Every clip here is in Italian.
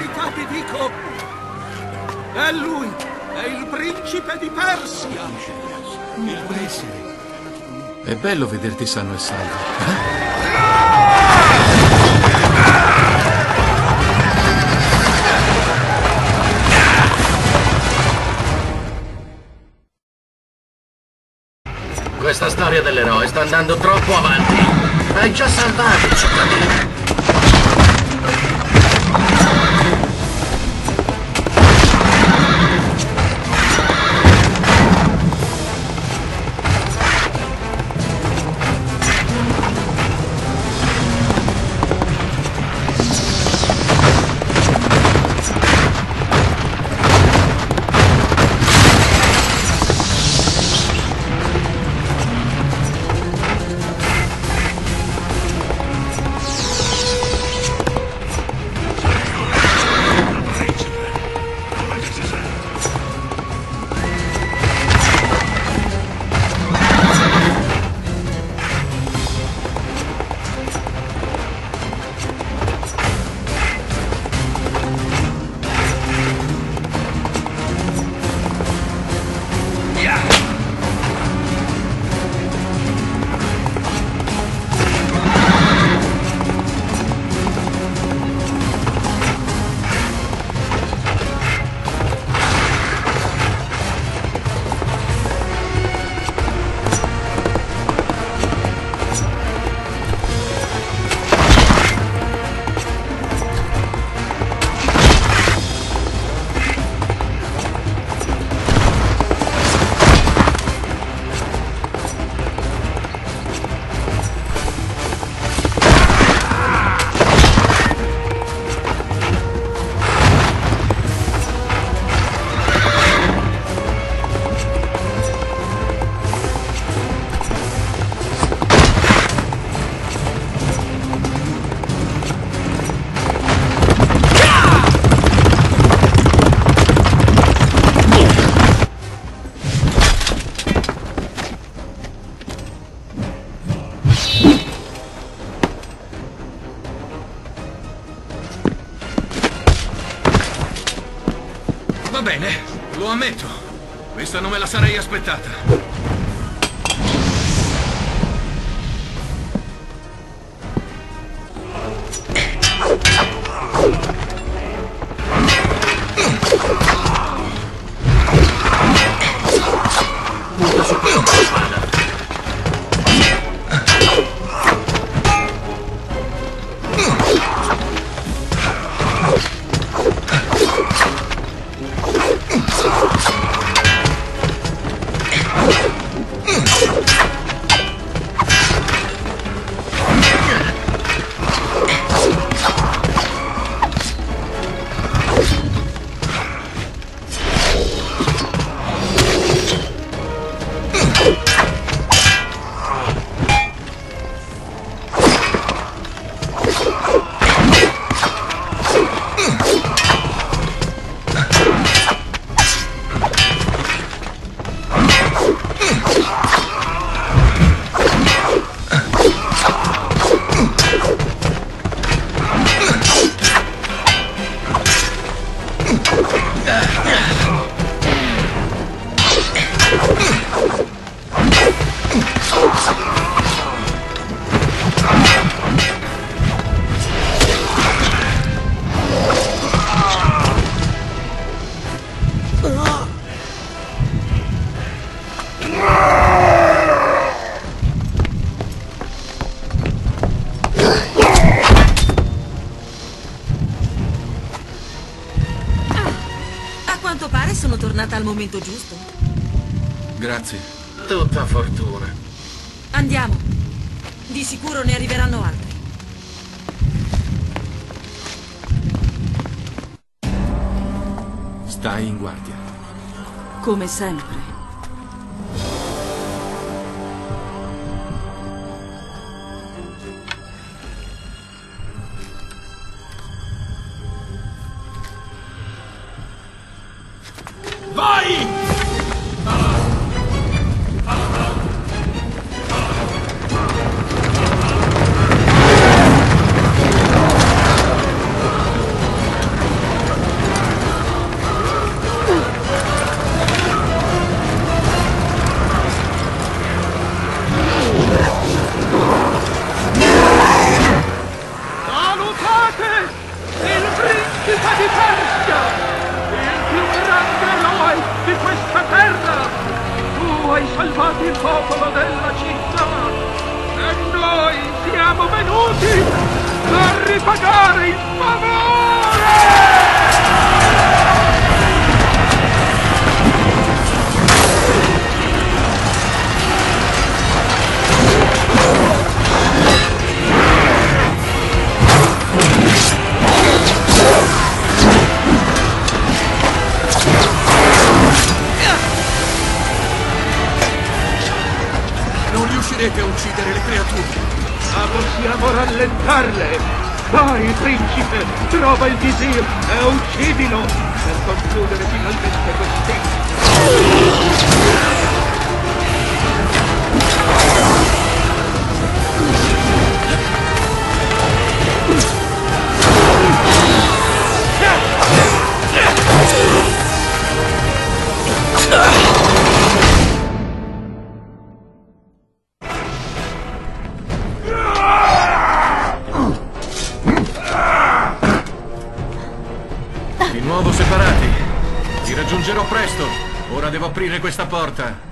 verità ti dico, è lui, è il principe di Persia. Il principe. È bello vederti sano e salvo. Questa storia dell'eroe sta andando troppo avanti. Hai già salvato i cittadini. Va bene, lo ammetto. Questa non me la sarei aspettata. Punta su quello che spada. A quanto pare sono tornata al momento giusto. Grazie. Tutta fortuna. Andiamo. Di sicuro ne arriveranno altri. Stai in guardia. Come sempre. Vai! salvati il popolo della città e noi siamo venuti a ripagare il favore! Potete uccidere le creature, ma possiamo rallentarle. Vai, principe, trova il visir e uccidilo per concludere finalmente così. Devo aprire questa porta.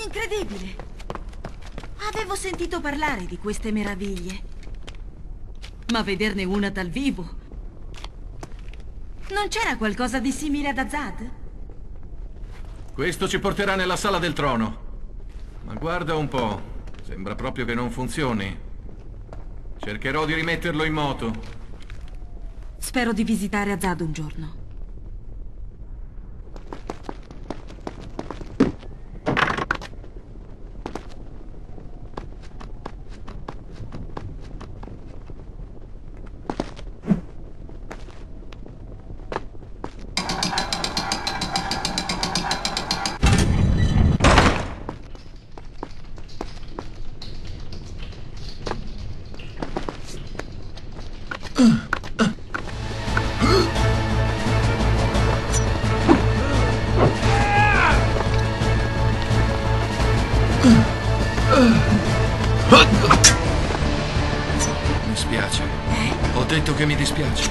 Incredibile! Avevo sentito parlare di queste meraviglie, ma vederne una dal vivo... Non c'era qualcosa di simile ad Azad? Questo ci porterà nella sala del trono. Ma guarda un po', sembra proprio che non funzioni. Cercherò di rimetterlo in moto. Spero di visitare Azad un giorno. Mi spiace. Ho detto che mi dispiace.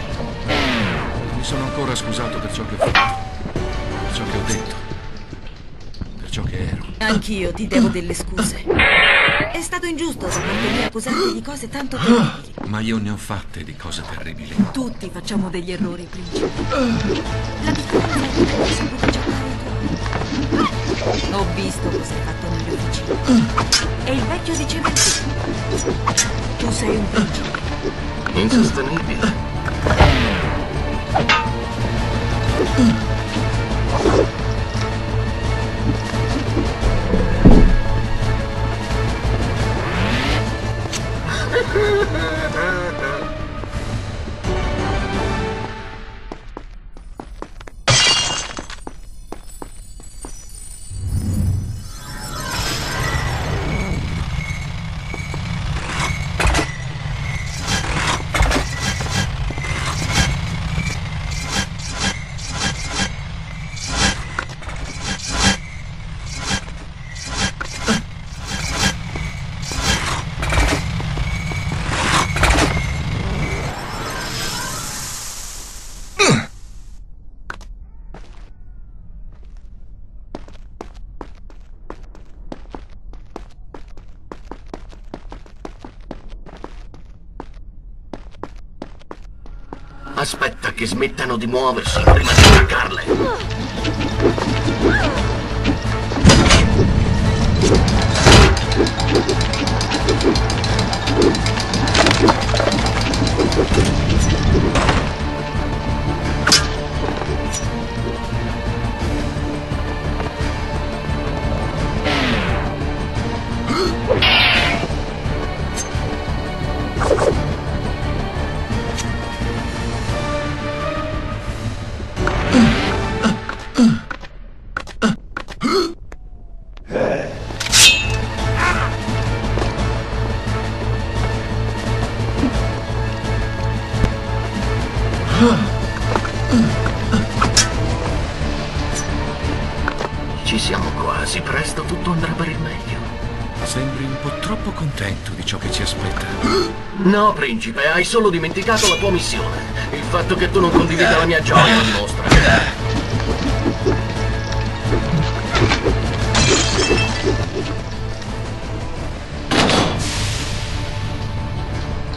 Mi sono ancora scusato per ciò che ho fatto, per ciò che ho detto, per ciò che ero. Anch'io ti devo delle scuse. È stato ingiusto da parte mia accusarti di cose tanto terribili. Ma io ne ho fatte di cose terribili. Tutti facciamo degli errori, principe. La differenza è che hai saputo giocare tu. Ho visto cosa hai fatto nelle officine. E il vecchio diceva il tutto. Tu sei un principe. Insostenibile. Aspetta che smettano di muoversi prima di attaccarle. Ci siamo quasi, presto tutto andrà per il meglio. Sembri un po' troppo contento di ciò che ci aspetta. No, principe, hai solo dimenticato la tua missione. Il fatto che tu non condivida la mia gioia lo dimostra.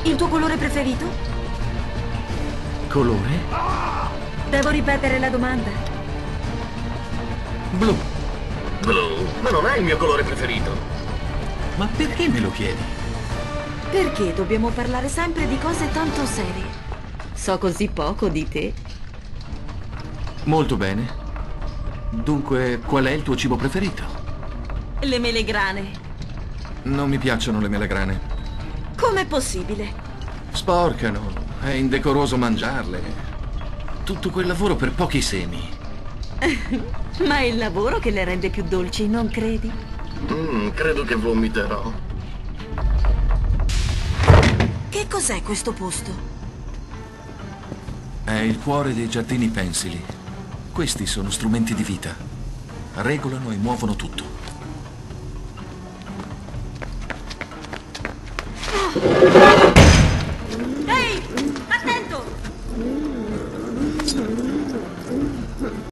Il tuo colore preferito? Colore? Devo ripetere la domanda. Blu. Blu? Ma non è il mio colore preferito. Ma perché me lo chiedi? Perché dobbiamo parlare sempre di cose tanto serie? So così poco di te. Molto bene. Dunque, qual è il tuo cibo preferito? Le melegrane. Non mi piacciono le melegrane. Com'è possibile? Sporcano, è indecoroso mangiarle. Tutto quel lavoro per pochi semi. Ma è il lavoro che le rende più dolci, non credi? Credo che vomiterò. Che cos'è questo posto? È il cuore dei giardini pensili. Questi sono strumenti di vita. Regolano e muovono tutto.